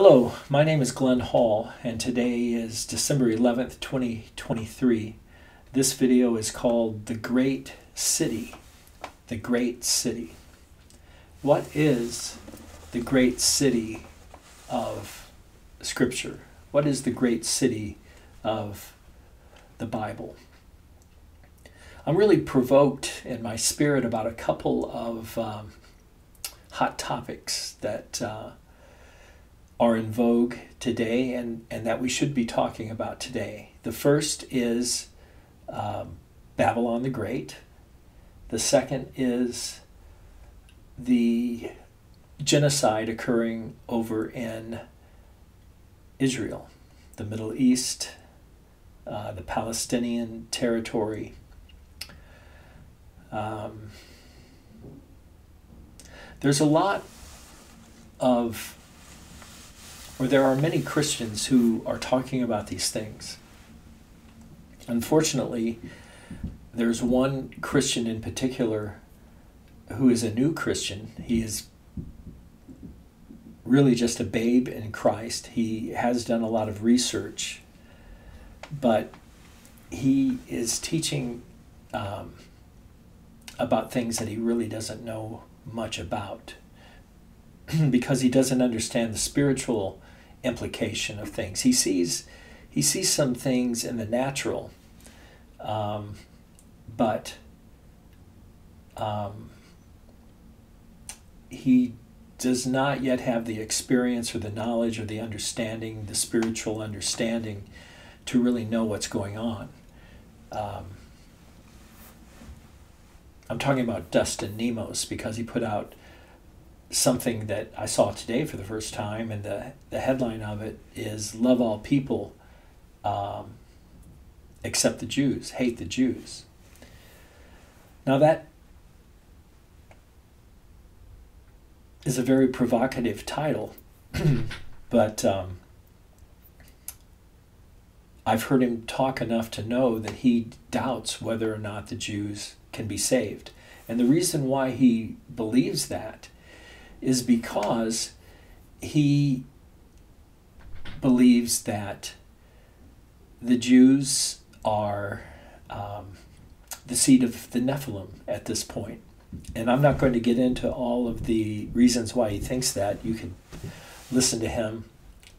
Hello, my name is Glenn Hall, and today is December 11th, 2023. This video is called The Great City. The Great City. What is the great city of Scripture? What is the great city of the Bible? I'm really provoked in my spirit about a couple of hot topics that are in vogue today and that we should be talking about today. The first is Babylon the Great. The second is the genocide occurring over in Israel, the Middle East, the Palestinian territory. There's a lot of there are many Christians who are talking about these things. Unfortunately, there's one Christian in particular who is a new Christian. He is really just a babe in Christ. He has done a lot of research, but he is teaching about things that he really doesn't know much about because he doesn't understand the spiritual implication of things. He sees some things in the natural, but he does not yet have the experience or the knowledge or the understanding, the spiritual understanding, to really know what's going on. I'm talking about Dustin Nemos, because he put out something that I saw today for the first time, and the headline of it is "Love all people except the Jews, hate the Jews." Now that is a very provocative title, but I've heard him talk enough to know that he doubts whether or not the Jews can be saved. And the reason why he believes that is because he believes that the Jews are the seed of the Nephilim at this point. And I'm not going to get into all of the reasons why he thinks that. You can listen to him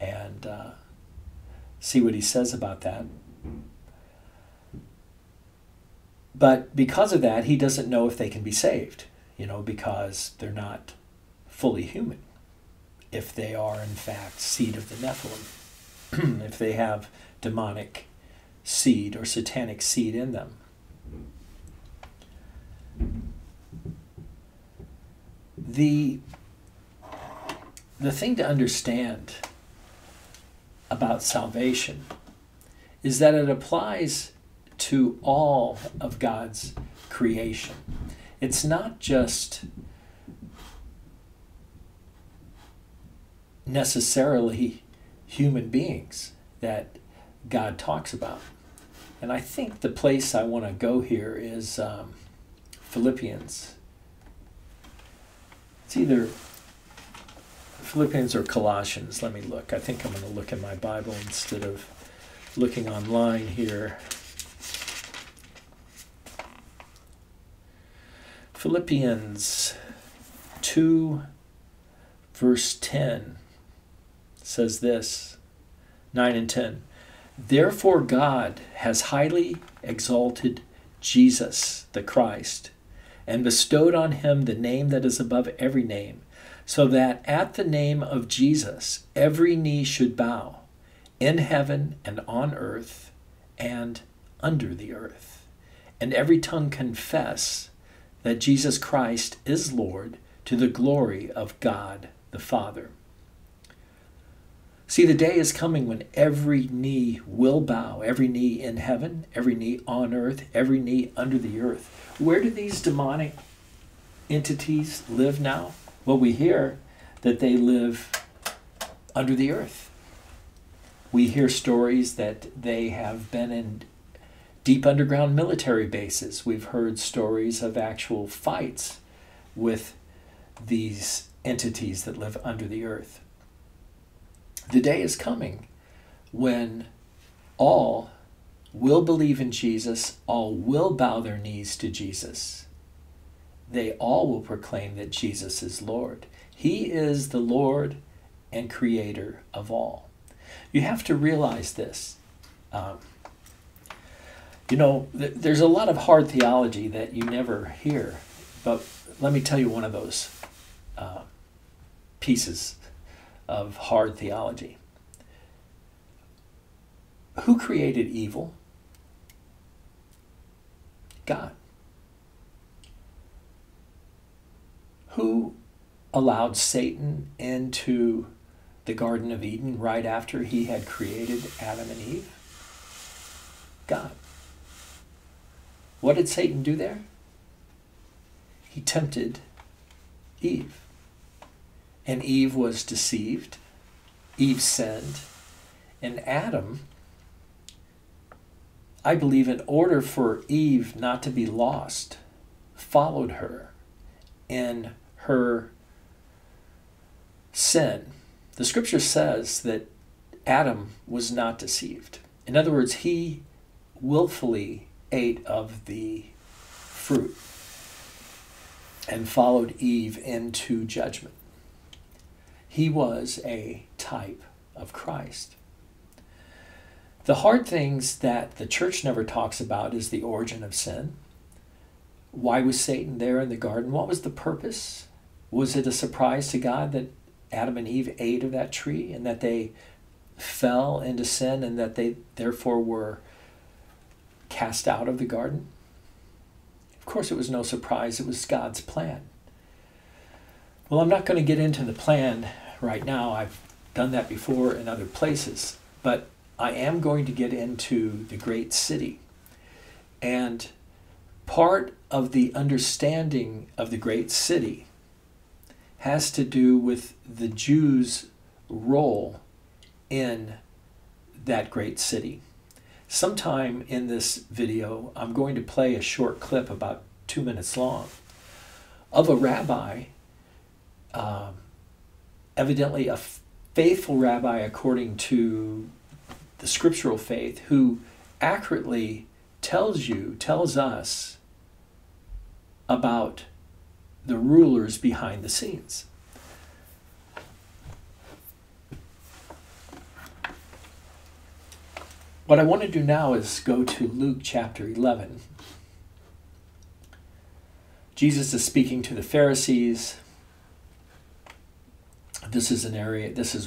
and see what he says about that. But because of that, he doesn't know if they can be saved, you know, because they're not fully human, if they are in fact seed of the Nephilim, if they have demonic seed or satanic seed in them. The thing to understand about salvation is that it applies to all of God's creation. It's not just necessarily human beings that God talks about. And I think the place I want to go here is Philippians. It's either Philippians or Colossians. Let me look. I think I'm going to look in my Bible instead of looking online here. Philippians 2, verse 10. Says this, 9 and 10. Therefore God has highly exalted Jesus, the Christ, and bestowed on him the name that is above every name, so that at the name of Jesus every knee should bow, in heaven and on earth and under the earth, and every tongue confess that Jesus Christ is Lord, to the glory of God the Father. See, the day is coming when every knee will bow, every knee in heaven, every knee on earth, every knee under the earth. Where do these demonic entities live now? Well, we hear that they live under the earth. We hear stories that they have been in deep underground military bases. We've heard stories of actual fights with these entities that live under the earth. The day is coming when all will believe in Jesus, all will bow their knees to Jesus. They all will proclaim that Jesus is Lord. He is the Lord and creator of all. You have to realize this. You know, there's a lot of hard theology that you never hear, but let me tell you one of those pieces of hard theology. Who created evil? God. Who allowed Satan into the Garden of Eden right after he had created Adam and Eve? God. What did Satan do there? He tempted Eve. And Eve was deceived. Eve sinned. And Adam, I believe, in order for Eve not to be lost, followed her in her sin. The Scripture says that Adam was not deceived. In other words, he willfully ate of the fruit and followed Eve into judgment. He was a type of Christ. The hard things that the church never talks about is the origin of sin. Why was Satan there in the garden? What was the purpose? Was it a surprise to God that Adam and Eve ate of that tree and that they fell into sin and that they therefore were cast out of the garden? Of course it was no surprise. It was God's plan. Well, I'm not going to get into the plan right now. I've done that before in other places, but I am going to get into the great city. And part of the understanding of the great city has to do with the Jews' role in that great city. Sometime in this video, I'm going to play a short clip, about 2 minutes long, of a rabbi, evidently a faithful rabbi according to the scriptural faith, who accurately tells us about the rulers behind the scenes. What I want to do now is go to Luke chapter 11. Jesus is speaking to the Pharisees. This is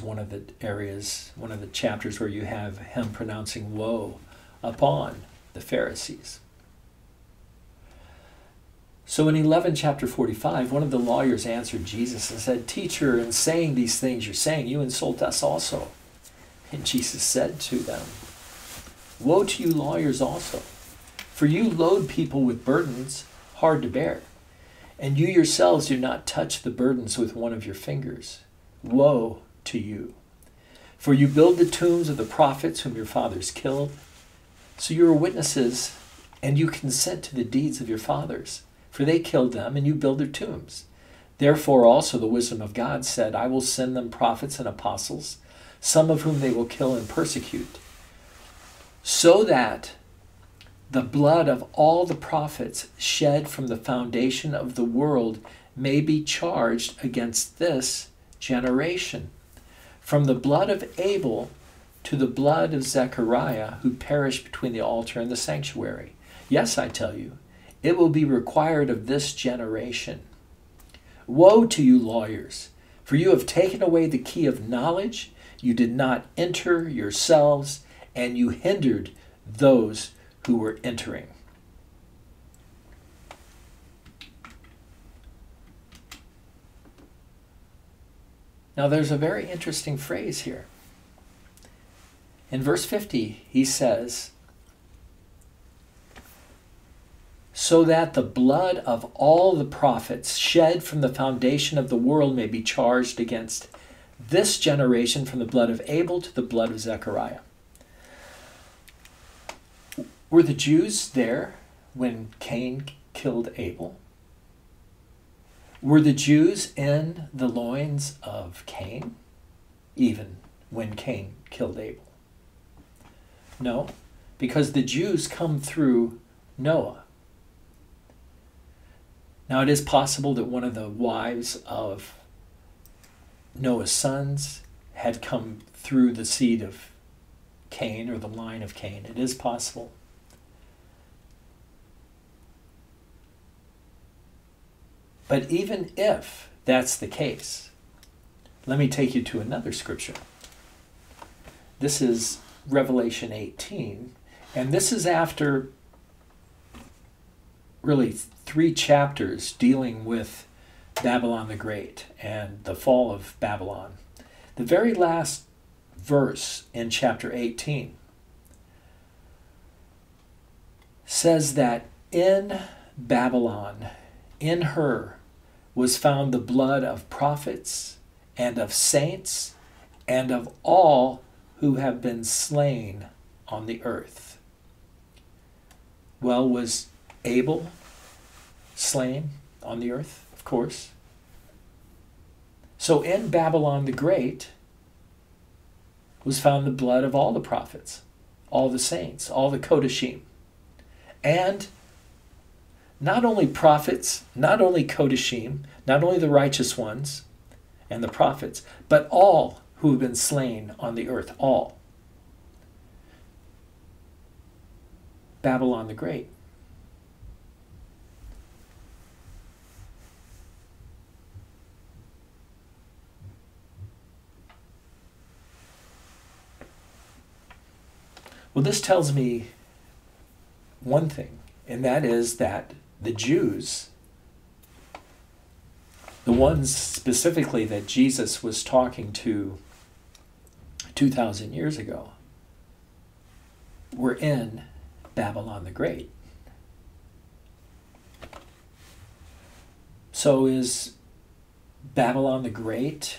one of the areas, one of the chapters where you have him pronouncing woe upon the Pharisees. So in 11 chapter 45, one of the lawyers answered Jesus and said, "Teacher, in saying these things you're saying, you insult us also." And Jesus said to them, "Woe to you lawyers also, for you load people with burdens hard to bear, and you yourselves do not touch the burdens with one of your fingers. Woe to you! For you build the tombs of the prophets whom your fathers killed. So you are witnesses, and you consent to the deeds of your fathers, for they killed them, and you build their tombs. Therefore also the wisdom of God said, I will send them prophets and apostles, some of whom they will kill and persecute, so that the blood of all the prophets shed from the foundation of the world may be charged against this generation, from the blood of Abel to the blood of Zechariah, who perished between the altar and the sanctuary. Yes, I tell you, it will be required of this generation. Woe to you lawyers, for you have taken away the key of knowledge. You did not enter yourselves, and you hindered those who were entering." Now, there's a very interesting phrase here. In verse 50, he says, "So that the blood of all the prophets shed from the foundation of the world may be charged against this generation, from the blood of Abel to the blood of Zechariah." Were the Jews there when Cain killed Abel? Were the Jews in the loins of Cain? Even when Cain killed Abel? No, because the Jews come through Noah. Now, it is possible that one of the wives of Noah's sons had come through the seed of Cain or the line of Cain. It is possible. But even if that's the case, let me take you to another scripture. This is Revelation 18, and this is after really 3 chapters dealing with Babylon the Great and the fall of Babylon. The very last verse in chapter 18 says that in Babylon, in her, was found the blood of prophets and of saints and of all who have been slain on the earth. Well, was Abel slain on the earth? Of course. So in Babylon the Great was found the blood of all the prophets, all the saints, all the Kodashim. And not only prophets, not only Kodashim, not only the righteous ones and the prophets, but all who have been slain on the earth, all. Babylon the Great. Well, this tells me one thing, and that is that the Jews, the ones specifically that Jesus was talking to 2,000 years ago, were in Babylon the Great. So is Babylon the Great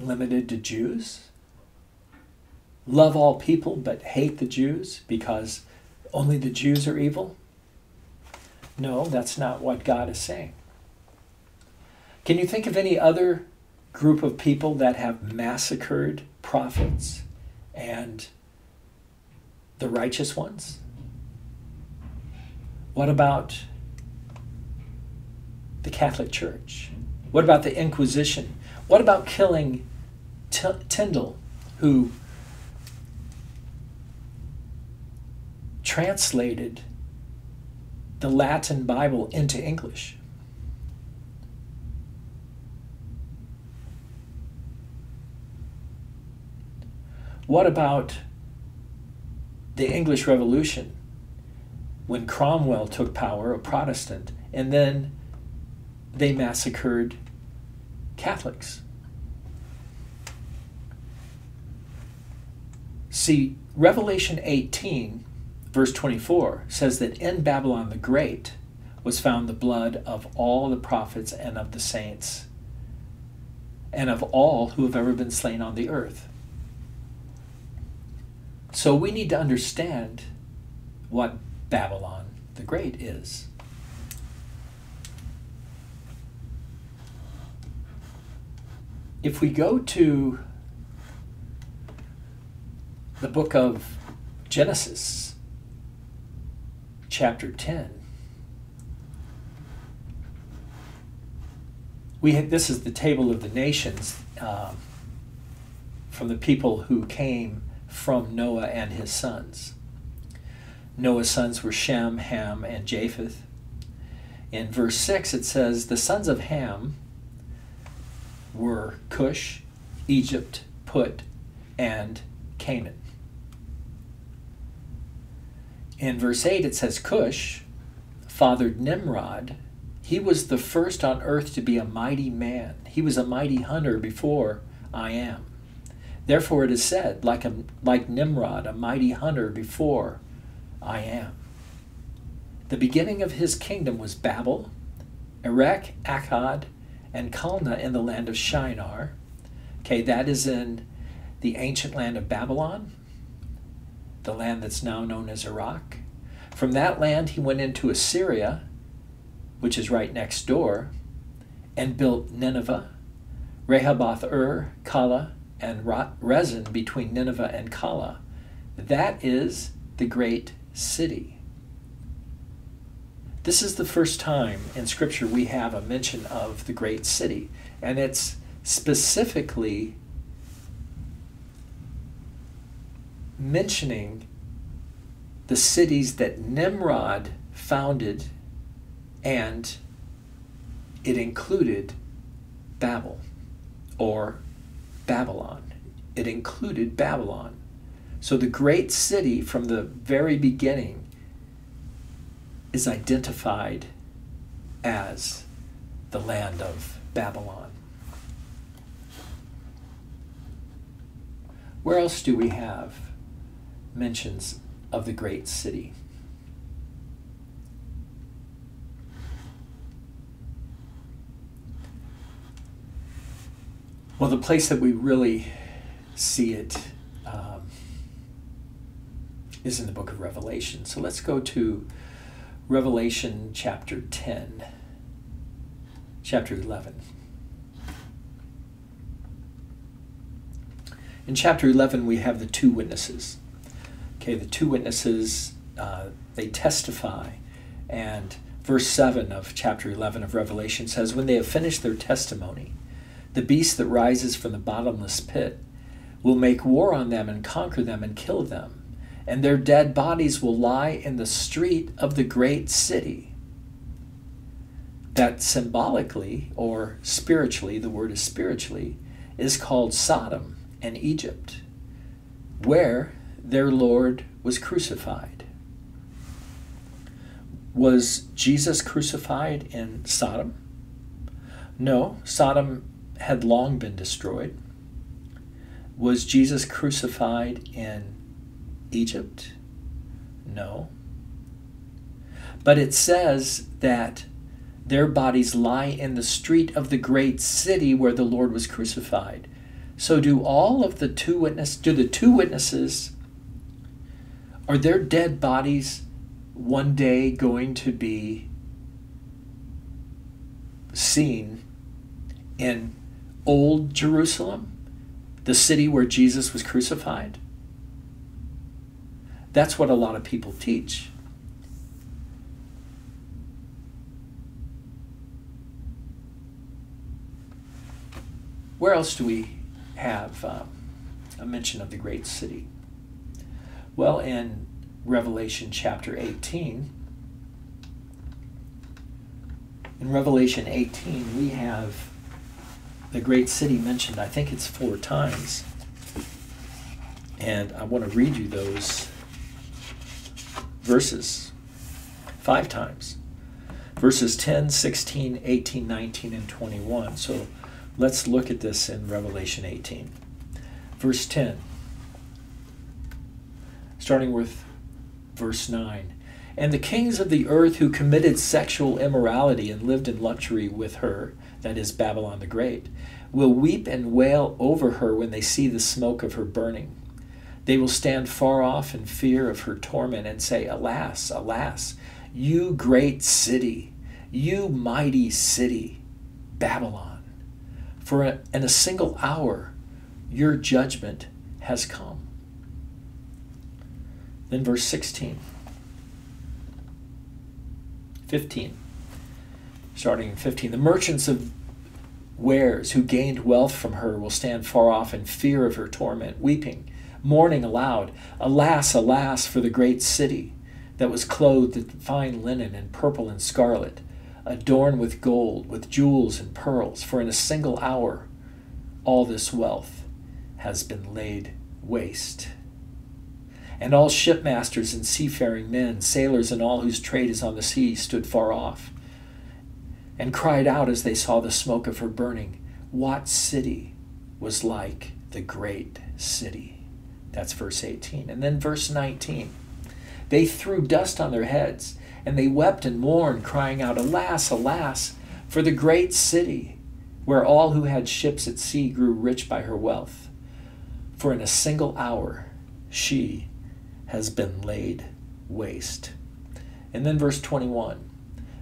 limited to Jews? Love all people but hate the Jews because only the Jews are evil? No, that's not what God is saying. Can you think of any other group of people that have massacred prophets and the righteous ones? What about the Catholic Church? What about the Inquisition? What about killing Tyndale, who translated the Latin Bible into English? What about the English Revolution, when Cromwell took power, a Protestant, and then they massacred Catholics? See, Revelation 18 Verse 24 says that in Babylon the Great was found the blood of all the prophets and of the saints and of all who have ever been slain on the earth. So we need to understand what Babylon the Great is. If we go to the book of Genesis, chapter 10. This is the table of the nations from the people who came from Noah and his sons. Noah's sons were Shem, Ham, and Japheth. In verse 6 it says, the sons of Ham were Cush, Egypt, Put, and Canaan. In verse 8, it says, Cush fathered Nimrod. He was the first on earth to be a mighty man. He was a mighty hunter before I Am. Therefore it is said, like Nimrod, a mighty hunter before I Am. The beginning of his kingdom was Babel, Erech, Akkad, and Calneh in the land of Shinar. Okay, that is in the ancient land of Babylon, the land that's now known as Iraq. From that land he went into Assyria, which is right next door, and built Nineveh, Rehoboth-ur, Calah, and Rezin between Nineveh and Calah. That is the great city. This is the first time in Scripture we have a mention of the great city, and it's specifically mentioning the cities that Nimrod founded, and it included Babel or Babylon. It included Babylon. So the great city from the very beginning is identified as the land of Babylon. Where else do we have mentions of the great city? Well, the place that we really see it is in the book of Revelation. So let's go to Revelation chapter 10, chapter 11. In chapter 11, we have the two witnesses. Okay, the two witnesses, they testify, and verse 7 of chapter 11 of Revelation says, "When they have finished their testimony, the beast that rises from the bottomless pit will make war on them and conquer them and kill them, and their dead bodies will lie in the street of the great city." That symbolically, or spiritually, the word is spiritually, is called Sodom and Egypt, where their Lord was crucified. Was Jesus crucified in Sodom? No, Sodom had long been destroyed. Was Jesus crucified in Egypt? No. But it says that their bodies lie in the street of the great city where the Lord was crucified. So do the two witnesses, are their dead bodies one day going to be seen in Old Jerusalem, the city where Jesus was crucified? That's what a lot of people teach. Where else do we have a mention of the great city? Well, in Revelation chapter 18, we have the great city mentioned, I think it's 4 times. And I want to read you those verses 5 times. Verses 10, 16, 18, 19, and 21. So let's look at this in Revelation 18. Verse 10, starting with verse 9. "And the kings of the earth who committed sexual immorality and lived in luxury with her," that is Babylon the Great, "will weep and wail over her when they see the smoke of her burning. They will stand far off in fear of her torment and say, 'Alas, alas, you great city, you mighty city, Babylon, for in a single hour your judgment has come.'" Then verse 15. Starting in 15, "The merchants of wares who gained wealth from her will stand far off in fear of her torment, weeping, mourning aloud, 'Alas, alas, for the great city that was clothed in fine linen and purple and scarlet, adorned with gold, with jewels and pearls, for in a single hour all this wealth has been laid waste.' And all shipmasters and seafaring men, sailors and all whose trade is on the sea, stood far off and cried out as they saw the smoke of her burning, 'What city was like the great city?'" That's verse 18. And then verse 19, "They threw dust on their heads, and they wept and mourned, crying out, 'Alas, alas, for the great city, where all who had ships at sea grew rich by her wealth, for in a single hour she has been laid waste.'" And then verse 21,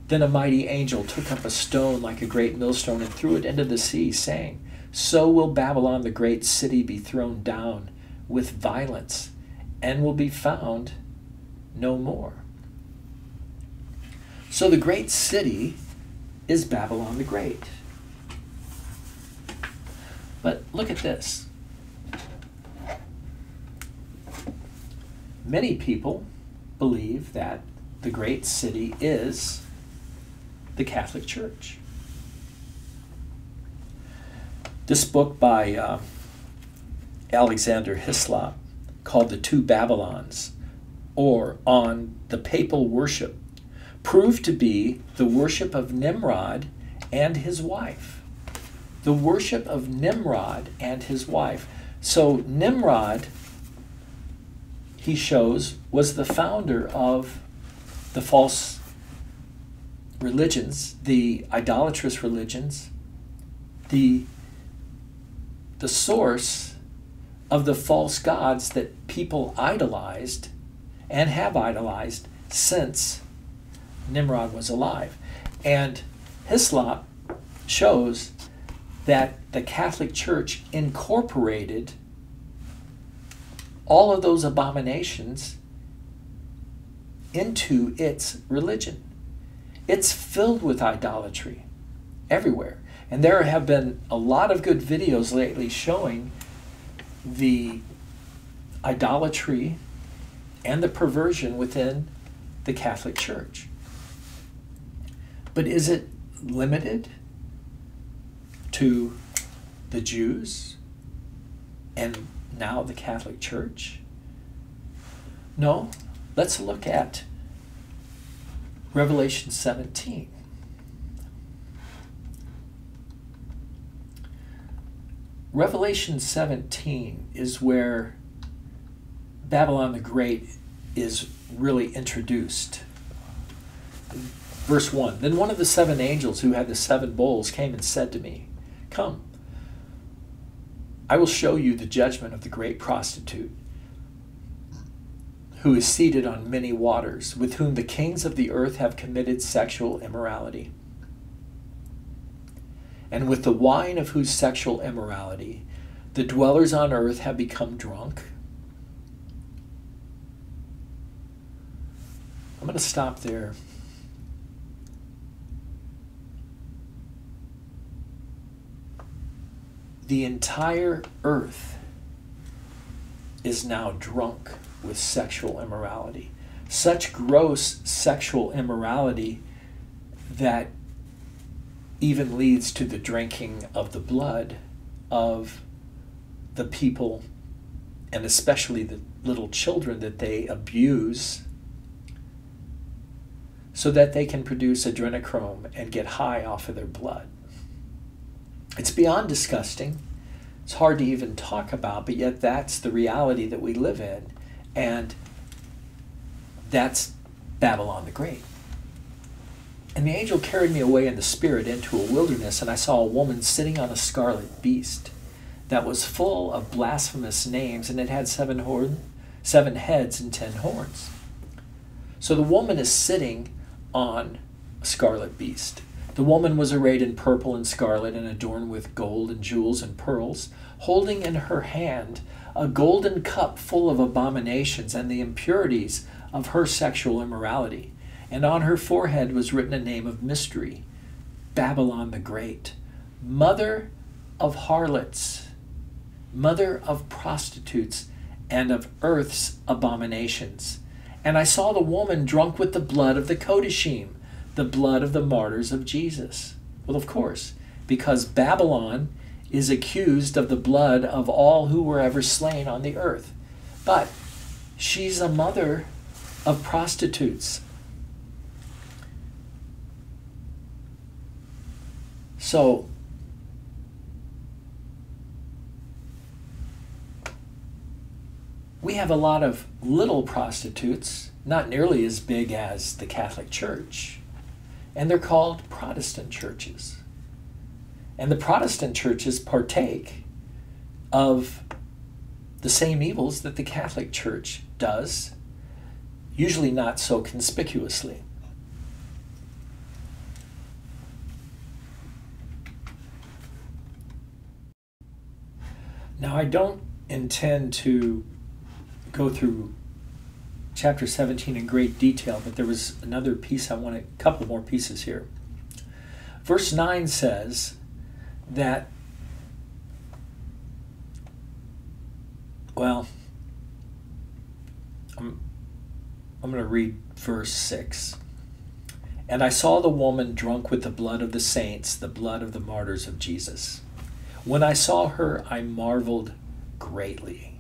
"Then a mighty angel took up a stone like a great millstone and threw it into the sea, saying, So will Babylon the great city be thrown down with violence and will be found no more. So the great city is Babylon the Great. But look at this. Many people believe that the great city is the Catholic Church. This book by Alexander Hislop, called The Two Babylons, or On the Papal Worship, proved to be the worship of Nimrod and his wife. The worship of Nimrod and his wife. So Nimrod, he shows, was the founder of the false religions, the idolatrous religions, the source of the false gods that people idolized and have idolized since Nimrod was alive. And Hislop shows that the Catholic Church incorporated all of those abominations into its religion. It's filled with idolatry everywhere. And there have been a lot of good videos lately showing the idolatry and the perversion within the Catholic Church. But is it limited to the Jews and now the Catholic Church? No. Let's look at Revelation 17. Revelation 17 is where Babylon the Great is really introduced. Verse 1, "Then one of the seven angels who had the seven bowls came and said to me, 'Come, I will show you the judgment of the great prostitute, who is seated on many waters, with whom the kings of the earth have committed sexual immorality, and with the wine of whose sexual immorality the dwellers on earth have become drunk.'" I'm going to stop there. The entire earth is now drunk with sexual immorality. Such gross sexual immorality that even leads to the drinking of the blood of the people, and especially the little children that they abuse so that they can produce adrenochrome and get high off of their blood. It's beyond disgusting. It's hard to even talk about, but yet that's the reality that we live in, and that's Babylon the Great. "And the angel carried me away in the spirit into a wilderness, and I saw a woman sitting on a scarlet beast that was full of blasphemous names, and it had seven heads and 10 horns. So the woman is sitting on a scarlet beast. The woman was arrayed in purple and scarlet and adorned with gold and jewels and pearls, holding in her hand a golden cup full of abominations and the impurities of her sexual immorality. And on her forehead was written a name of mystery, Babylon the Great, mother of harlots, mother of prostitutes, and of earth's abominations. And I saw the woman drunk with the blood of the Kodashim, the blood of the martyrs of Jesus." Well, of course, because Babylon is accused of the blood of all who were ever slain on the earth. But she's a mother of prostitutes. So we have a lot of little prostitutes, not nearly as big as the Catholic Church, and they're called Protestant churches. And the Protestant churches partake of the same evils that the Catholic Church does, usually not so conspicuously. Now, I don't intend to go through chapter 17 in great detail, but there was another piece I wanted, a couple more pieces here. Verse 9 says that, well, I'm going to read verse 6. And I saw the woman drunk with the blood of the saints, the blood of the martyrs of Jesus. When I saw her, I marveled greatly.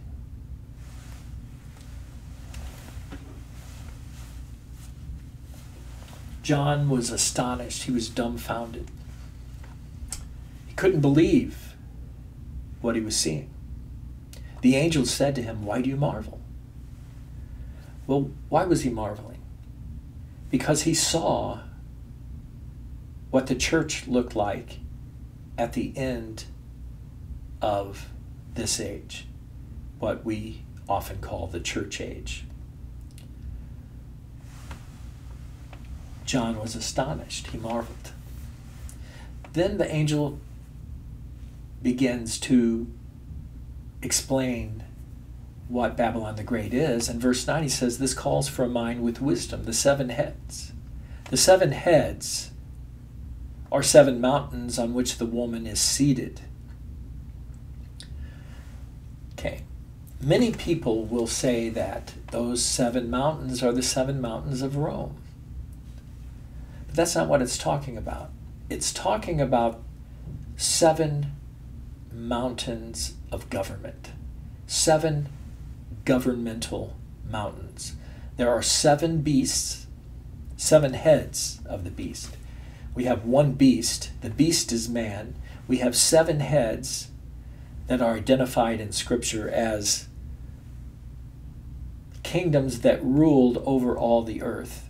John was astonished. He was dumbfounded. He couldn't believe what he was seeing. The angel said to him, "Why do you marvel?" Well, why was he marveling? Because he saw what the church looked like at the end of this age, what we often call the church age. John was astonished. He marveled. Then the angel begins to explain what Babylon the Great is. In verse 9, he says, "This calls for a mind with wisdom, the seven heads." The seven heads are seven mountains on which the woman is seated. Okay. Many people will say that those seven mountains are the seven mountains of Rome. But that's not what it's talking about. It's talking about seven mountains of government, seven governmental mountains. There are seven beasts, seven heads of the beast. We have one beast. The beast is man. We have seven heads that are identified in Scripture as kingdoms that ruled over all the earth.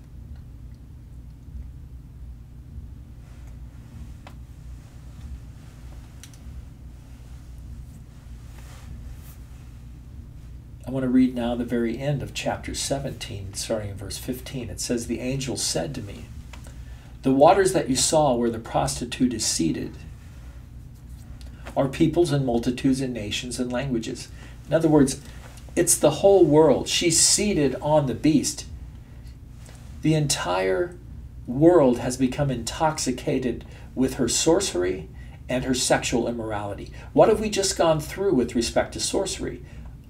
I want to read now the very end of chapter 17, starting in verse 15. It says, "The angel said to me, 'The waters that you saw where the prostitute is seated are peoples and multitudes and nations and languages.'" In other words, it's the whole world. She's seated on the beast. The entire world has become intoxicated with her sorcery and her sexual immorality. What have we just gone through with respect to sorcery?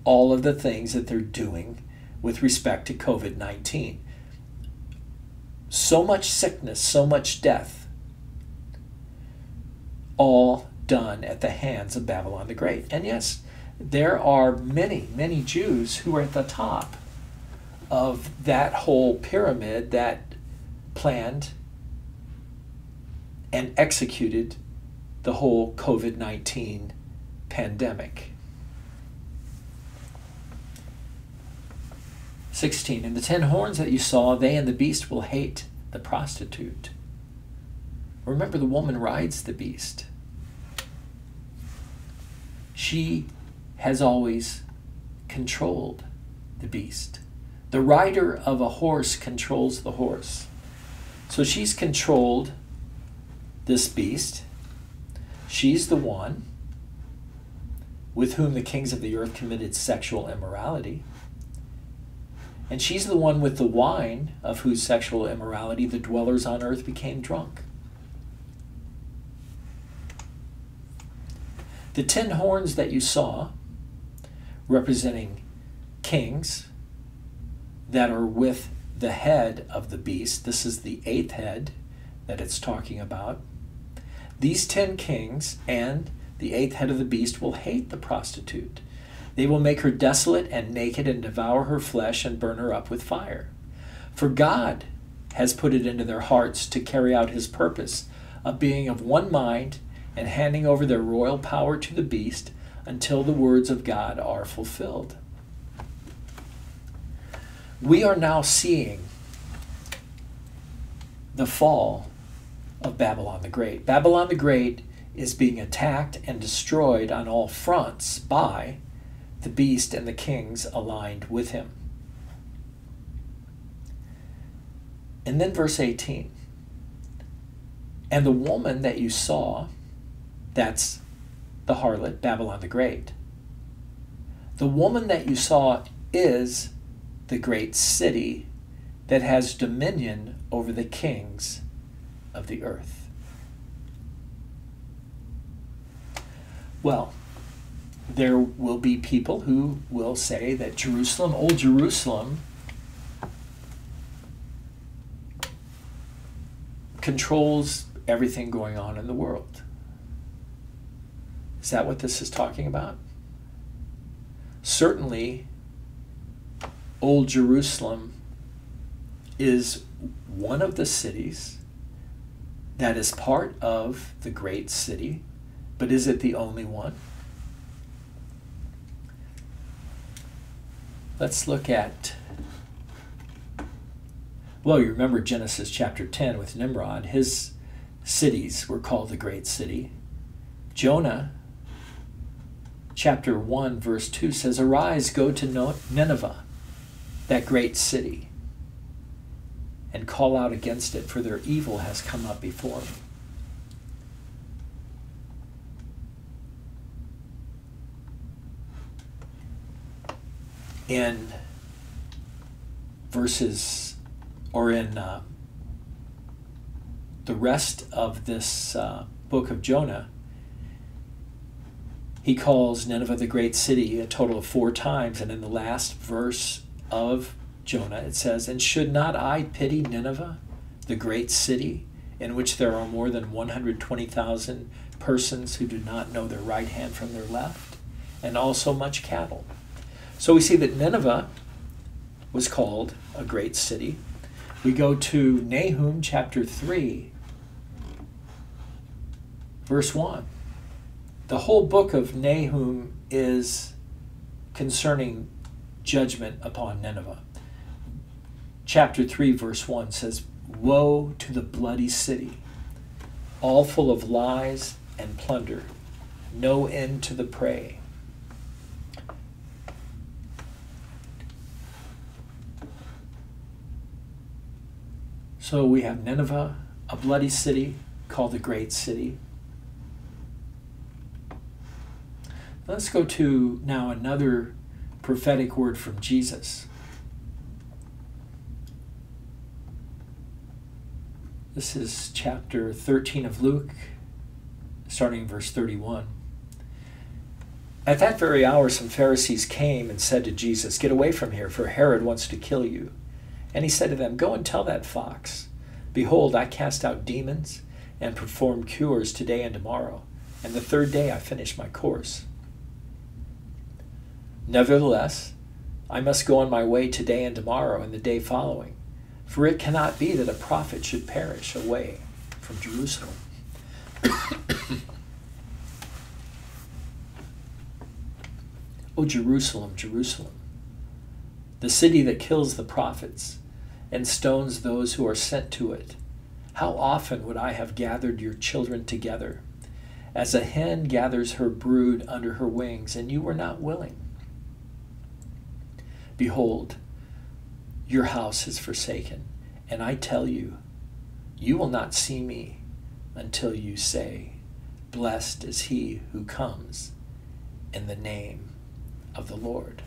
All of the things that they're doing with respect to COVID-19. So much sickness, so much death, all done at the hands of Babylon the Great. And yes, there are many, many Jews who are at the top of that whole pyramid that planned and executed the whole COVID-19 pandemic. 16, "And the 10 horns that you saw, they and the beast will hate the prostitute." Remember, the woman rides the beast. She has always controlled the beast. The rider of a horse controls the horse. So she's controlled this beast. She's the one with whom the kings of the earth committed sexual immorality. And she's the one with the wine of whose sexual immorality the dwellers on earth became drunk. The 10 horns that you saw, representing kings that are with the head of the beast. This is the 8th head that it's talking about. These 10 kings and the 8th head of the beast will hate the prostitute. They will make her desolate and naked and devour her flesh and burn her up with fire. For God has put it into their hearts to carry out his purpose of being of one mind and handing over their royal power to the beast until the words of God are fulfilled. We are now seeing the fall of Babylon the Great. Babylon the Great is being attacked and destroyed on all fronts by the beast and the kings aligned with him. And then verse 18, "And the woman that you saw," that's the harlot, Babylon the Great, The woman that you saw is the great city that has dominion over the kings of the earth. Well, there will be people who will say that Jerusalem, old Jerusalem, controls everything going on in the world. Is that what this is talking about? Certainly, old Jerusalem is one of the cities that is part of the great city, but is it the only one? Let's look at, well, you remember Genesis chapter 10 with Nimrod. His cities were called the great city. Jonah chapter 1 verse 2 says, "Arise, go to Nineveh, that great city, and call out against it, for their evil has come up before me." In verses, or in the rest of this book of Jonah, he calls Nineveh the great city a total of 4 times, and in the last verse of Jonah it says, "And should not I pity Nineveh, the great city, in which there are more than 120,000 persons who do not know their right hand from their left, and also much cattle?" So we see that Nineveh was called a great city. We go to Nahum chapter 3, verse 1. The whole book of Nahum is concerning judgment upon Nineveh. Chapter 3, verse 1 says, "Woe to the bloody city, all full of lies and plunder, no end to the prey." So we have Nineveh, a bloody city called the great city. Let's go to now another prophetic word from Jesus. This is chapter 13 of Luke, starting in verse 31. "At that very hour some Pharisees came and said to Jesus, 'Get away from here, for Herod wants to kill you.' And he said to them, 'Go and tell that fox, behold, I cast out demons and perform cures today and tomorrow, and the third day I finish my course. Nevertheless, I must go on my way today and tomorrow and the day following, for it cannot be that a prophet should perish away from Jerusalem.'" "O Jerusalem, Jerusalem, the city that kills the prophets and stones those who are sent to it. How often would I have gathered your children together, as a hen gathers her brood under her wings, and you were not willing. Behold, your house is forsaken, and I tell you, you will not see me until you say, 'Blessed is he who comes in the name of the Lord.'"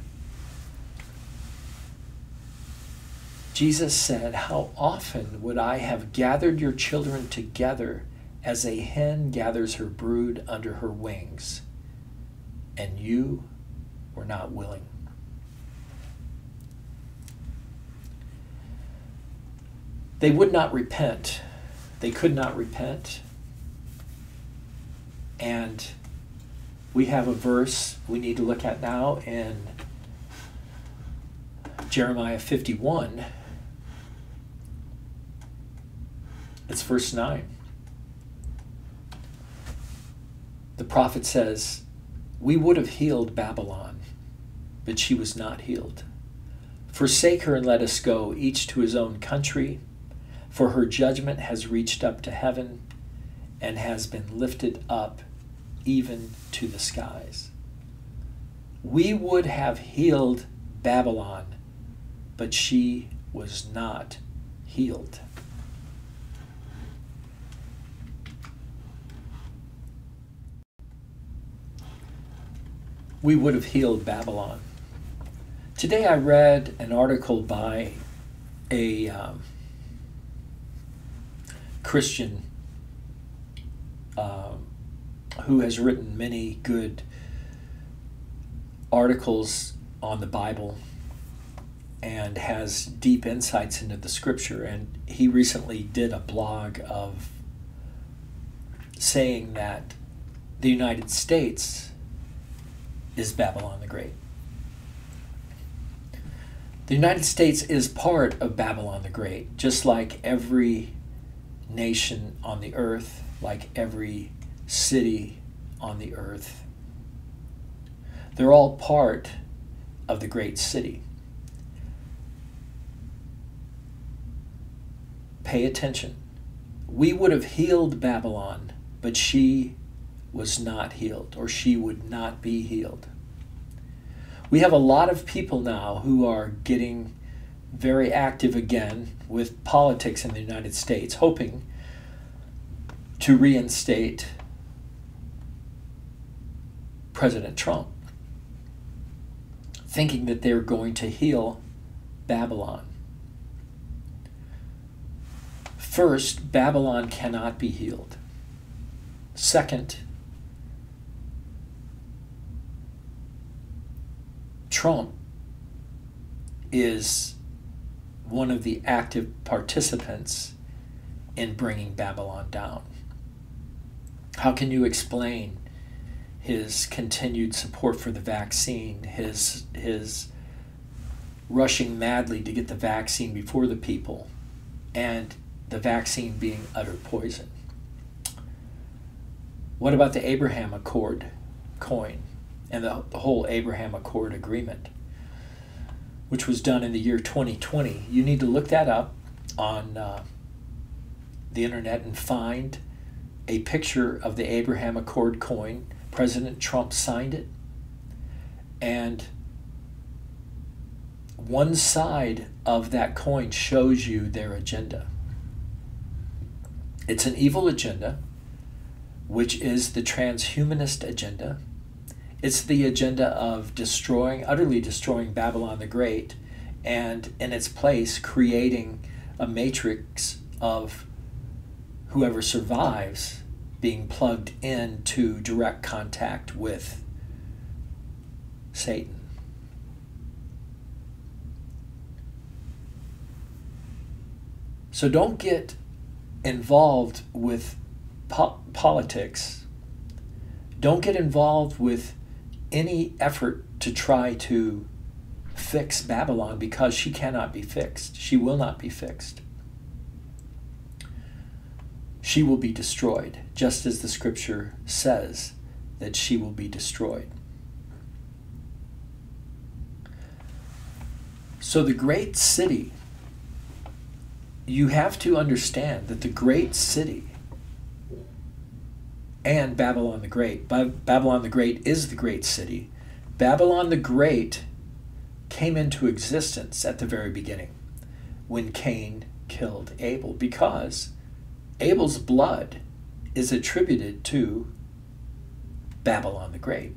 Jesus said, "How often would I have gathered your children together as a hen gathers her brood under her wings, and you were not willing." They would not repent. They could not repent. And we have a verse we need to look at now in Jeremiah 51. It's verse 9. The prophet says, "We would have healed Babylon, but she was not healed. Forsake her and let us go, each to his own country, for her judgment has reached up to heaven and has been lifted up even to the skies." We would have healed Babylon, but she was not healed. we would have healed Babylon. Today I read an article by a Christian who has written many good articles on the Bible and has deep insights into the Scripture, and he recently did a blog of saying that the United States is Babylon the Great. The United States is part of Babylon the Great, just like every nation on the earth, like every city on the earth. They're all part of the great city. Pay attention. We would have healed Babylon, but she was not healed, or she would not be healed. We have a lot of people now who are getting very active again with politics in the United States, hoping to reinstate President Trump, thinking that they're going to heal Babylon. First, Babylon cannot be healed. Second, Trump is one of the active participants in bringing Babylon down. How can you explain his continued support for the vaccine, his rushing madly to get the vaccine before the people, and the vaccine being utter poison? What about the Abraham Accord coin and the whole Abraham Accord agreement, which was done in the year 2020? You need to look that up on the internet and find a picture of the Abraham Accord coin. President Trump signed it, and one side of that coin shows you their agenda. It's an evil agenda, which is the transhumanist agenda. It's the agenda of destroying, utterly destroying Babylon the Great, and in its place creating a matrix of whoever survives being plugged into direct contact with Satan. So don't get involved with politics. Don't get involved with any effort to try to fix Babylon, because she cannot be fixed. She will not be fixed. She will be destroyed, just as the Scripture says that she will be destroyed. So the great city, you have to understand that the great city and Babylon the Great, Babylon the Great is the great city. Babylon the Great came into existence at the very beginning when Cain killed Abel, because Abel's blood is attributed to Babylon the Great.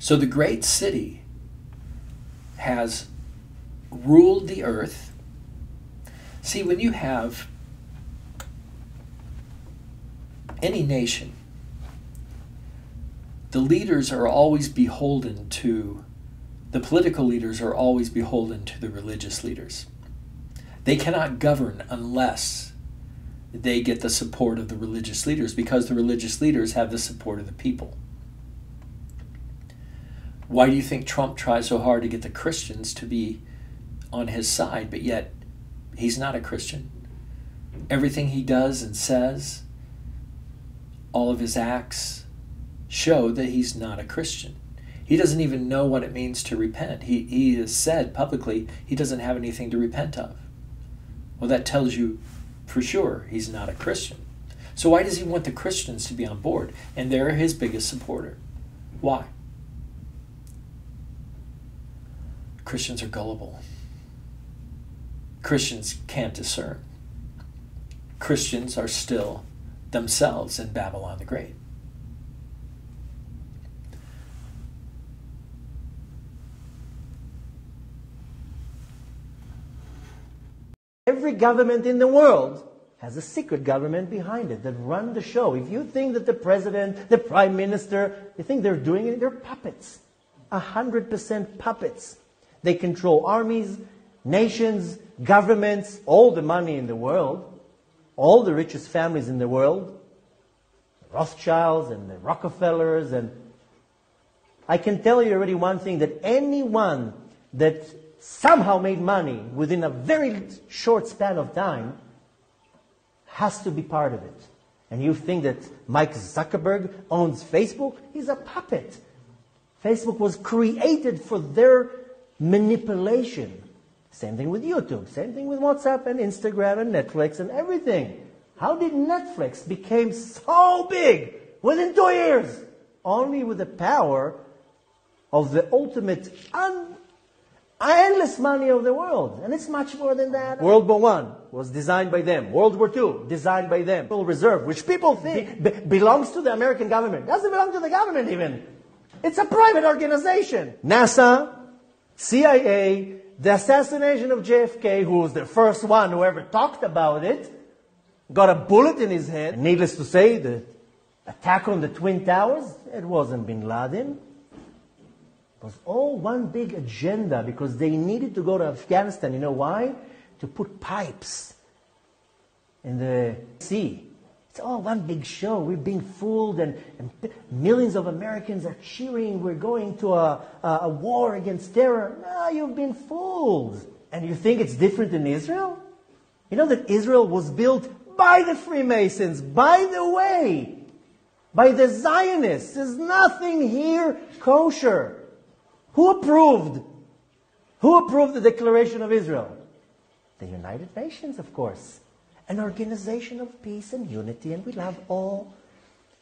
So the great city has ruled the earth. See, when you have any nation, the leaders are always beholden to, the political leaders are always beholden to the religious leaders. They cannot govern unless they get the support of the religious leaders, because the religious leaders have the support of the people. Why do you think Trump tries so hard to get the Christians to be on his side, but yet he's not a Christian? Everything he does and says, all of his acts show that he's not a Christian. He doesn't even know what it means to repent. He has said publicly he doesn't have anything to repent of. Well, that tells you for sure he's not a Christian. So why does he want the Christians to be on board? And they're his biggest supporter. Why? Christians are gullible. Christians can't discern. Christians are still themselves in Babylon the Great. Every government in the world has a secret government behind it that run the show. If you think that the president, the prime minister, you think they're doing it, they're puppets. 100% puppets. They control armies, nations, governments, all the money in the world, all the richest families in the world, the Rothschilds and the Rockefellers. And I can tell you already one thing, that anyone that somehow made money within a very short span of time has to be part of it. And you think that Mike Zuckerberg owns Facebook? He's a puppet. Facebook was created for their manipulation. Same thing with YouTube, same thing with WhatsApp and Instagram and Netflix and everything. How did Netflix become so big within 2 years? Only with the power of the ultimate endless money of the world. And it's much more than that. World War I was designed by them. World War II, designed by them. Federal Reserve, which people think belongs to the American government. Doesn't belong to the government even. It's a private organization. NASA, CIA, the assassination of JFK, who was the first one who ever talked about it, got a bullet in his head. And needless to say, the attack on the Twin Towers, it wasn't Bin Laden. It was all one big agenda because they needed to go to Afghanistan. You know why? To put pipes in the sea. It's all one big show. We're being fooled and millions of Americans are cheering. We're going to a war against terror. No, you've been fooled. And you think it's different in Israel? You know that Israel was built by the Freemasons, by the way, by the Zionists. There's nothing here kosher. Who approved? Who approved the Declaration of Israel? The United Nations, of course. An organization of peace and unity, and we love all.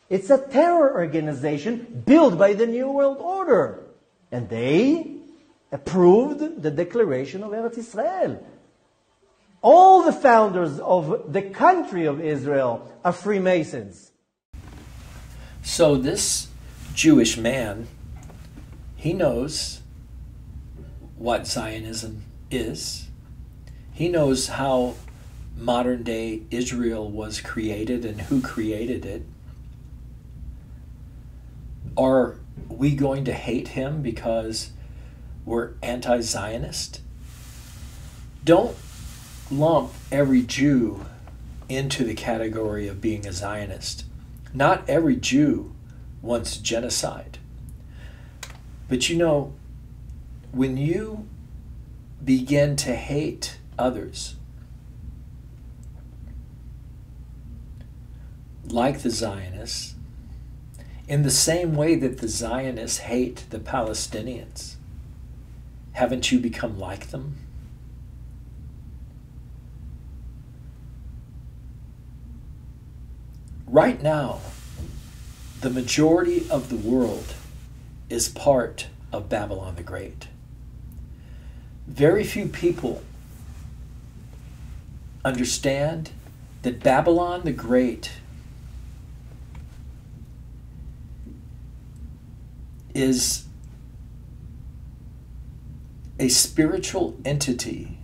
It's a terror organization built by the New World Order. And they approved the Declaration of Eretz Israel. All the founders of the country of Israel are Freemasons. So this Jewish man, he knows what Zionism is. He knows how modern day Israel was created and who created it. Are we going to hate him because we're anti-Zionist? Don't lump every Jew into the category of being a Zionist. Not every Jew wants genocide. But you know, when you begin to hate others, like the Zionists, in the same way that the Zionists hate the Palestinians, haven't you become like them? Right now, the majority of the world is part of Babylon the Great. Very few people understand that Babylon the Great is a spiritual entity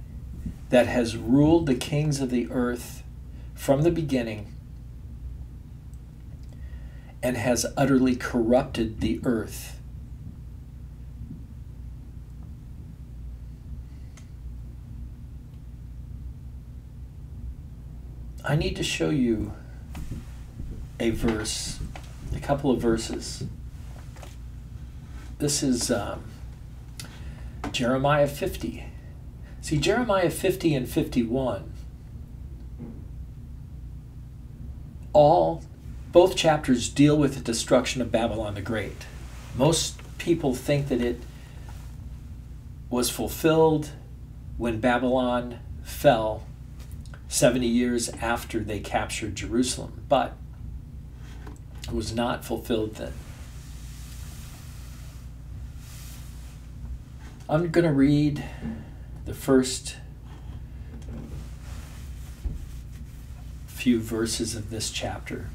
that has ruled the kings of the earth from the beginning and has utterly corrupted the earth. I need to show you a verse, a couple of verses. This is Jeremiah 50. See, Jeremiah 50 and 51, both chapters deal with the destruction of Babylon the Great. Most people think that it was fulfilled when Babylon fell 70 years after they captured Jerusalem, but it was not fulfilled then. I'm going to read the first few verses of this chapter.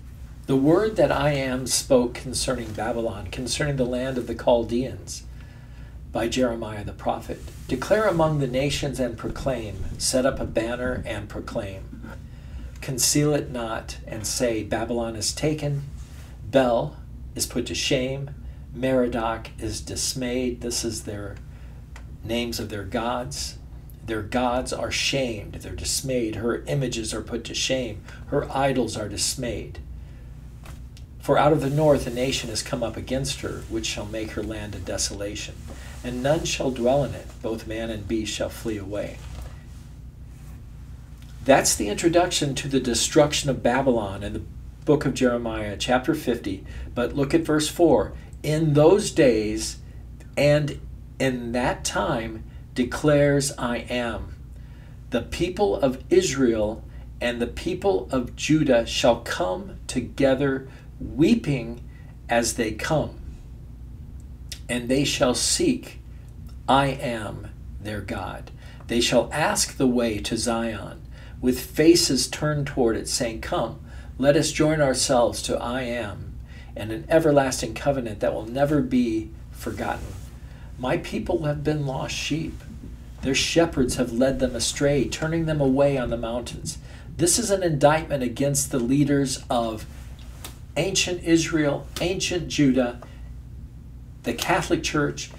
The word that I Am spoke concerning Babylon, concerning the land of the Chaldeans, by Jeremiah the prophet. Declare among the nations and proclaim, set up a banner and proclaim. Conceal it not and say, Babylon is taken, Bel is put to shame, Merodach is dismayed. This is their names of their gods. Their gods are shamed, they're dismayed. Her images are put to shame, her idols are dismayed. For out of the north a nation has come up against her, which shall make her land a desolation. And none shall dwell in it, both man and beast shall flee away. That's the introduction to the destruction of Babylon in the book of Jeremiah, chapter 50. But look at verse 4. In those days and in that time declares I am. The people of Israel and the people of Judah shall come together weeping as they come, and they shall seek, I am their God. They shall ask the way to Zion, with faces turned toward it, saying, Come, let us join ourselves to I am, and an everlasting covenant that will never be forgotten. My people have been lost sheep. Their shepherds have led them astray, turning them away on the mountains. This is an indictment against the leaders of ancient Israel, ancient Judah, the Catholic Church,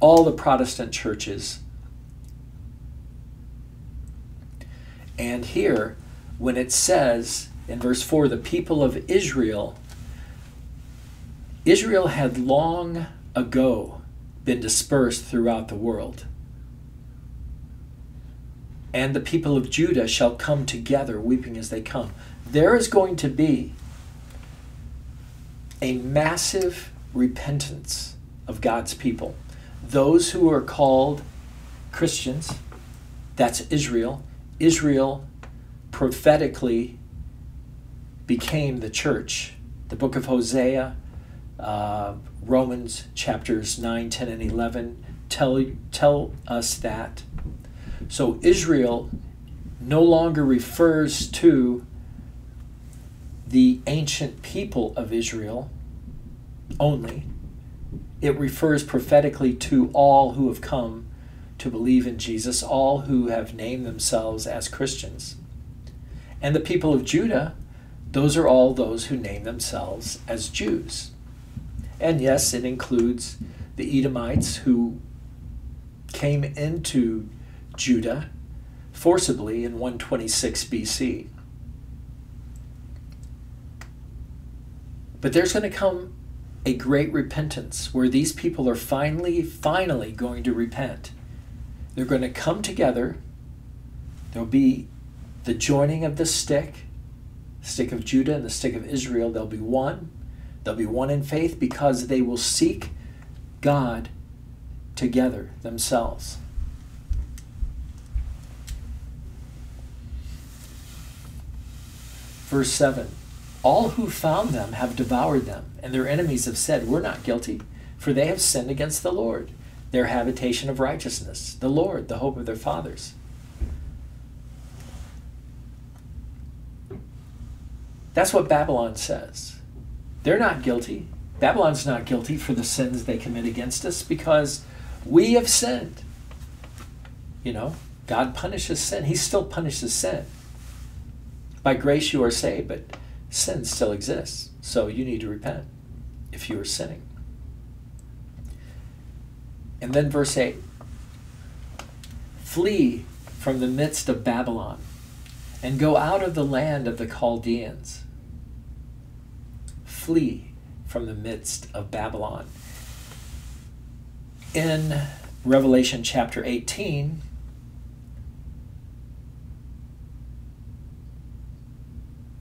all the Protestant churches. And here, when it says in verse 4, the people of Israel, Israel had long ago been dispersed throughout the world. And the people of Judah shall come together, weeping as they come. There is going to be a massive repentance of God's people. Those who are called Christians, that's Israel. Israel prophetically became the church. The book of Hosea, Romans chapters 9, 10, and 11 tell us that. So Israel no longer refers to the ancient people of Israel only. It refers prophetically to all who have come to believe in Jesus, all who have named themselves as Christians. And the people of Judah, those are all those who name themselves as Jews. And yes, it includes the Edomites who came into Judah forcibly in 126 BC. But there's going to come a great repentance where these people are finally going to repent. They're going to come together. There'll be the joining of the stick of Judah and the stick of Israel. They'll be one. They'll be one in faith because they will seek God together themselves. Verse 7. All who found them have devoured them, and their enemies have said, We're not guilty, for they have sinned against the Lord, their habitation of righteousness, the Lord, the hope of their fathers. That's what Babylon says. They're not guilty. Babylon's not guilty for the sins they commit against us because we have sinned. You know, God punishes sin. He still punishes sin. By grace you are saved, but sin still exists, so you need to repent if you are sinning. And then verse 8, flee from the midst of Babylon and go out of the land of the Chaldeans. Flee from the midst of Babylon. In Revelation chapter 18,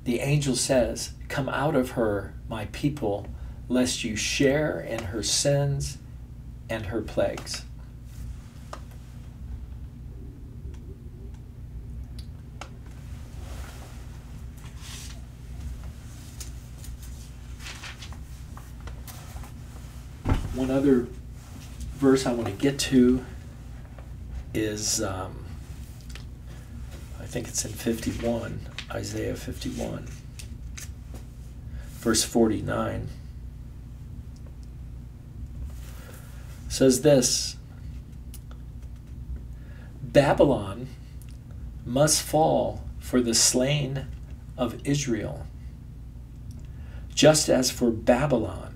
the angel says, Come out of her, my people, lest you share in her sins and her plagues. One other verse I want to get to is, I think it's in 51. Isaiah 51, verse 49, says this, Babylon must fall for the slain of Israel, just as for Babylon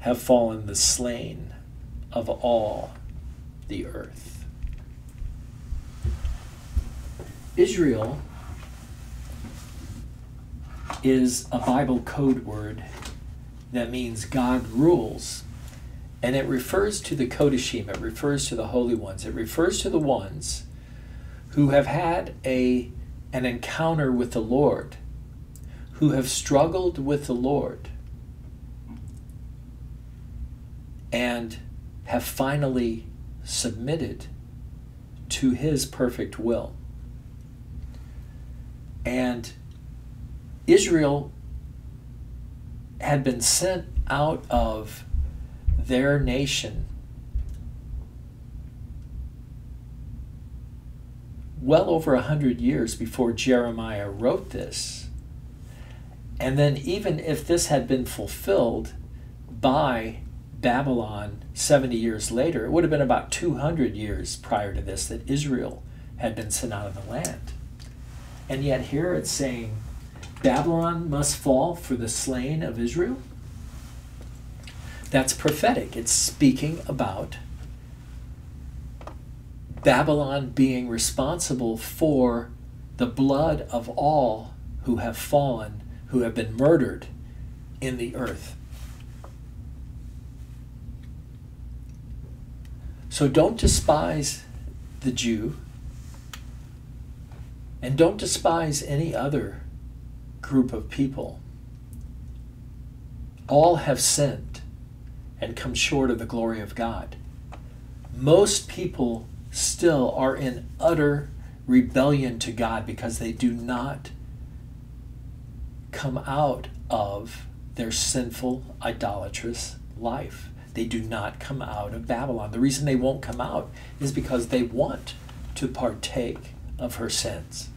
have fallen the slain of all the earth. Israel is a Bible code word that means God rules, and it refers to the Kodashim, it refers to the holy ones, it refers to the ones who have had an encounter with the Lord, who have struggled with the Lord, and have finally submitted to his perfect will. And Israel had been sent out of their nation well over 100 years before Jeremiah wrote this. And then even if this had been fulfilled by Babylon 70 years later, it would have been about 200 years prior to this that Israel had been sent out of the land. And yet here it's saying, Babylon must fall for the slain of Israel? That's prophetic. It's speaking about Babylon being responsible for the blood of all who have fallen, who have been murdered in the earth. So don't despise the Jew, and don't despise any other group of people. All have sinned and come short of the glory of God. Most people still are in utter rebellion to God because they do not come out of their sinful, idolatrous life. They do not come out of Babylon. The reason they won't come out is because they want to partake of her sins.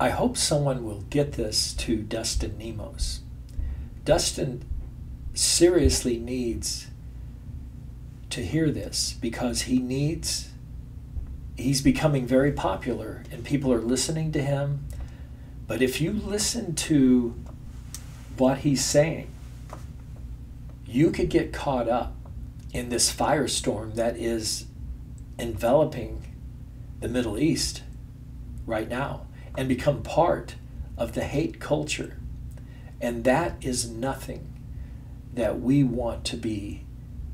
I hope someone will get this to Dustin Nemos. Dustin seriously needs to hear this because he's becoming very popular and people are listening to him. But if you listen to what he's saying, you could get caught up in this firestorm that is enveloping the Middle East right now, and become part of the hate culture. And that is nothing that we want to be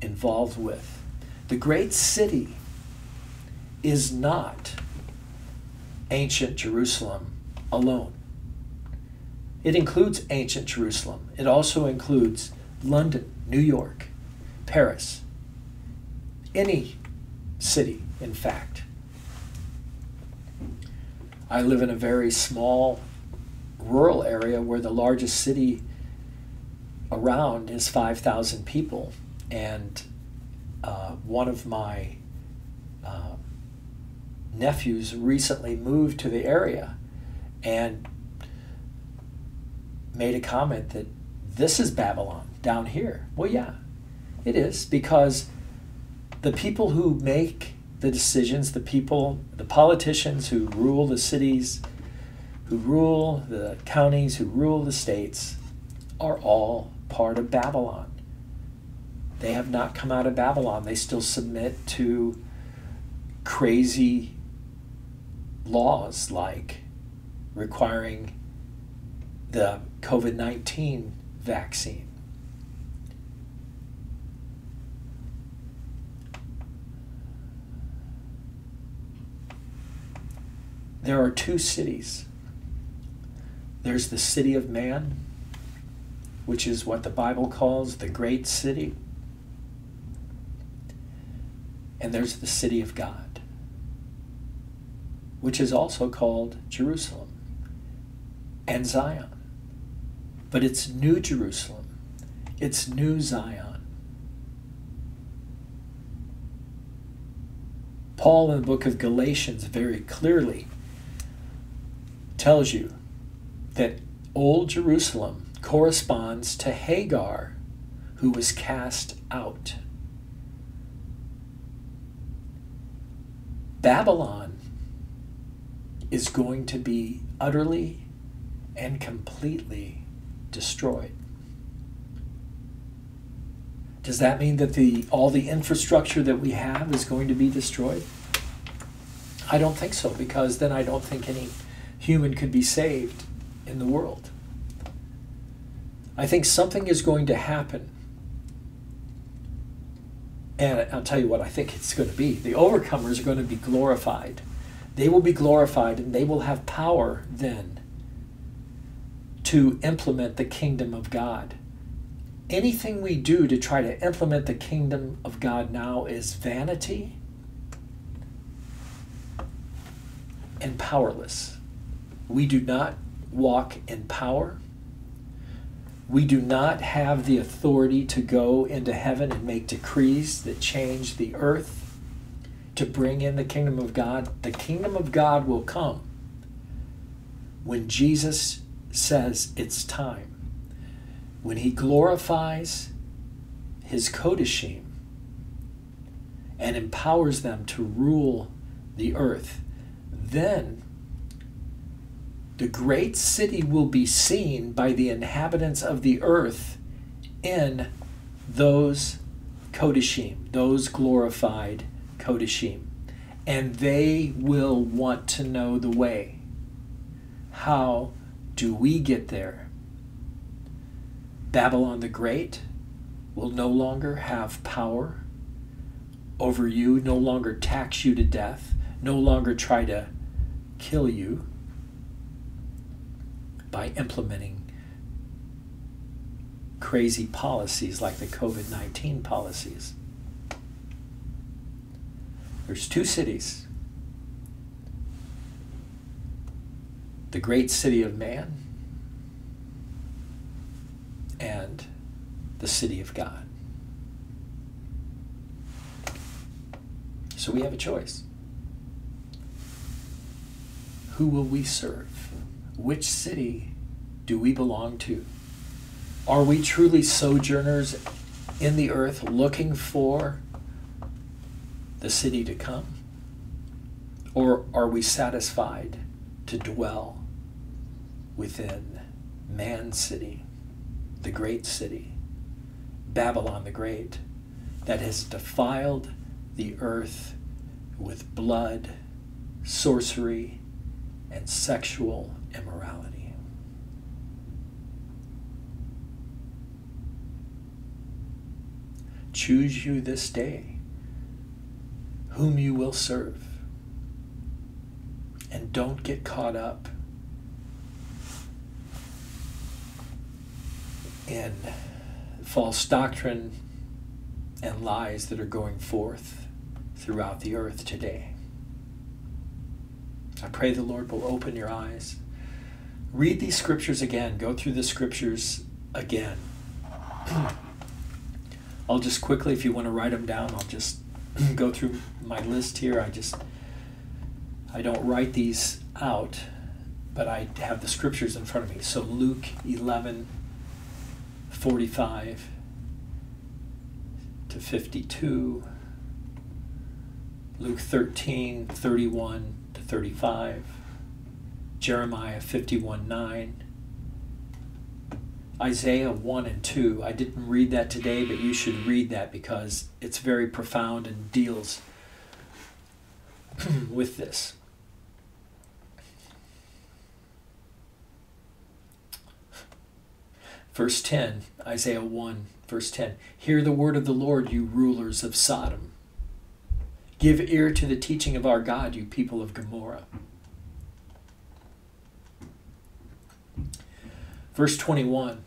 involved with. The great city is not ancient Jerusalem alone. It includes ancient Jerusalem. It also includes London, New York, Paris, any city, in fact. I live in a very small rural area where the largest city around is 5,000 people. And one of my nephews recently moved to the area and made a comment that this is Babylon down here. Well, yeah, it is, because the people who make the decisions, the people, the politicians who rule the cities, who rule the counties, who rule the states, are all part of Babylon. They have not come out of Babylon. They still submit to crazy laws like requiring the COVID-19 vaccine. There are two cities. There's the city of man, which is what the Bible calls the great city. And there's the city of God, which is also called Jerusalem and Zion. But it's New Jerusalem. It's New Zion. Paul in the book of Galatians very clearly tells you that Old Jerusalem corresponds to Hagar, who was cast out. Babylon is going to be utterly and completely destroyed. Does that mean that all the infrastructure that we have is going to be destroyed? I don't think so, because then I don't think any human could be saved in the world. I think something is going to happen. And I'll tell you what I think it's going to be. The overcomers are going to be glorified. They will be glorified, and they will have power then to implement the kingdom of God. Anything we do to try to implement the kingdom of God now is vanity and powerless. We do not walk in power. We do not have the authority to go into heaven and make decrees that change the earth to bring in the kingdom of God. The kingdom of God will come when Jesus says it's time. When he glorifies his Kodashim and empowers them to rule the earth, then the great city will be seen by the inhabitants of the earth in those Kodashim, those glorified Kodashim. And they will want to know the way. How do we get there? Babylon the Great will no longer have power over you, no longer tax you to death, no longer try to kill you by implementing crazy policies like the COVID-19 policies. There's two cities. The great city of man and the city of God. So we have a choice. Who will we serve? Which city do we belong to? Are we truly sojourners in the earth looking for the city to come? Or are we satisfied to dwell within man's city, the great city, Babylon the Great, that has defiled the earth with blood, sorcery, and sexual immorality? Choose you this day whom you will serve, and don't get caught up in false doctrine and lies that are going forth throughout the earth today. I pray the Lord will open your eyes. Read these scriptures again. Go through the scriptures again. I'll just quickly, if you want to write them down, I'll just go through my list here. I don't write these out, but I have the scriptures in front of me. So Luke 11:45 to 52, Luke 13:31 to 35, Jeremiah 51:9, Isaiah 1 and 2. I didn't read that today, but you should read that because it's very profound and deals with this. Verse 10, Isaiah 1, verse 10. Hear the word of the Lord, you rulers of Sodom. Give ear to the teaching of our God, you people of Gomorrah. Verse 21.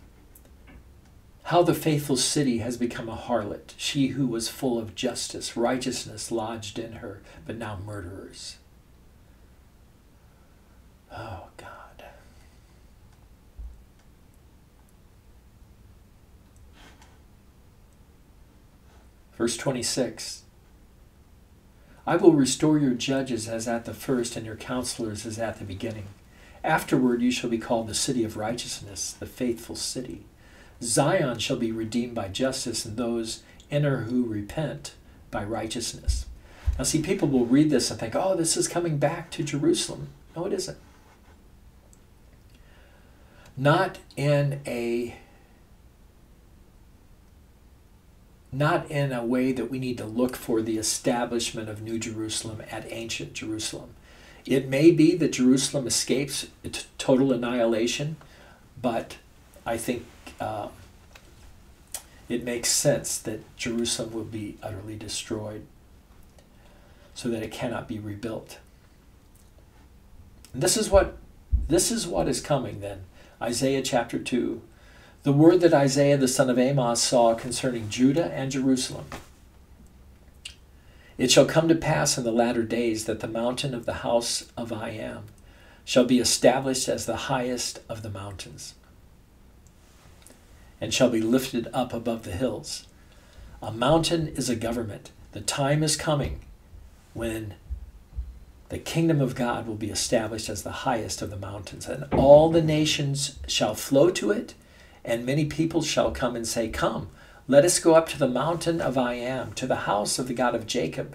How the faithful city has become a harlot, she who was full of justice, righteousness lodged in her, but now murderers. Oh, God. Verse 26. I will restore your judges as at the first, and your counselors as at the beginning. Afterward you shall be called the city of righteousness, the faithful city. Zion shall be redeemed by justice, and those enter who repent by righteousness. Now see, people will read this and think, oh, this is coming back to Jerusalem. No, it isn't. Not in a way that we need to look for the establishment of New Jerusalem at ancient Jerusalem. It may be that Jerusalem escapes total annihilation, but I think it makes sense that Jerusalem will be utterly destroyed so that it cannot be rebuilt. And this is what is coming then. Isaiah chapter 2. The word that Isaiah the son of Amos saw concerning Judah and Jerusalem. It shall come to pass in the latter days that the mountain of the house of I Am shall be established as the highest of the mountains, and shall be lifted up above the hills. A mountain is a government. The time is coming when the kingdom of God will be established as the highest of the mountains, and all the nations shall flow to it, and many people shall come and say, come, let us go up to the mountain of I Am, to the house of the God of Jacob,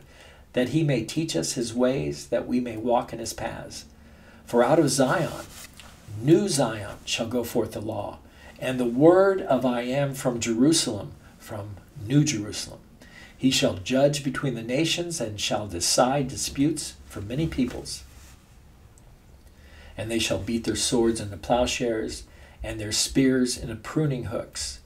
that he may teach us his ways, that we may walk in his paths. For out of Zion, new Zion, shall go forth the law, and the word of I Am from Jerusalem, from New Jerusalem. He shall judge between the nations and shall decide disputes for many peoples. And they shall beat their swords into plowshares and their spears into pruning hooks.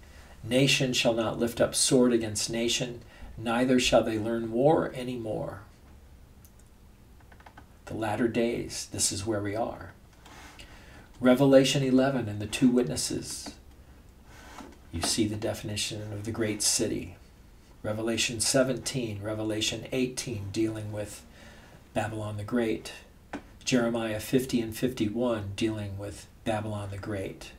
Nation shall not lift up sword against nation, neither shall they learn war any more. The latter days, this is where we are. Revelation 11 and the two witnesses. You see the definition of the great city. Revelation 17, Revelation 18, dealing with Babylon the Great. Jeremiah 50 and 51, dealing with Babylon the Great.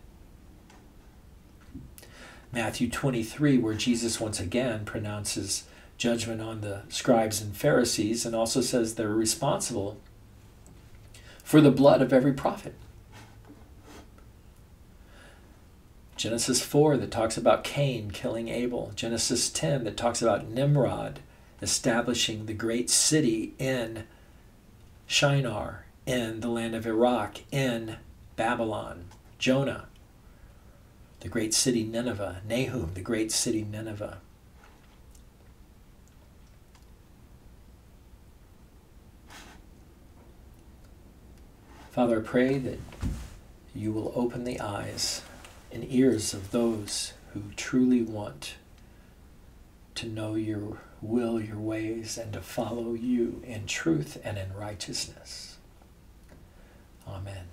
Matthew 23, where Jesus once again pronounces judgment on the scribes and Pharisees, and also says they're responsible for the blood of every prophet. Genesis 4 that talks about Cain killing Abel. Genesis 10 that talks about Nimrod establishing the great city in Shinar, in the land of Iraq, in Babylon. Jonah, the great city Nineveh. Nahum, the great city Nineveh. Father, I pray that you will open the eyes and ears of those who truly want to know your will, your ways, and to follow you in truth and in righteousness. Amen.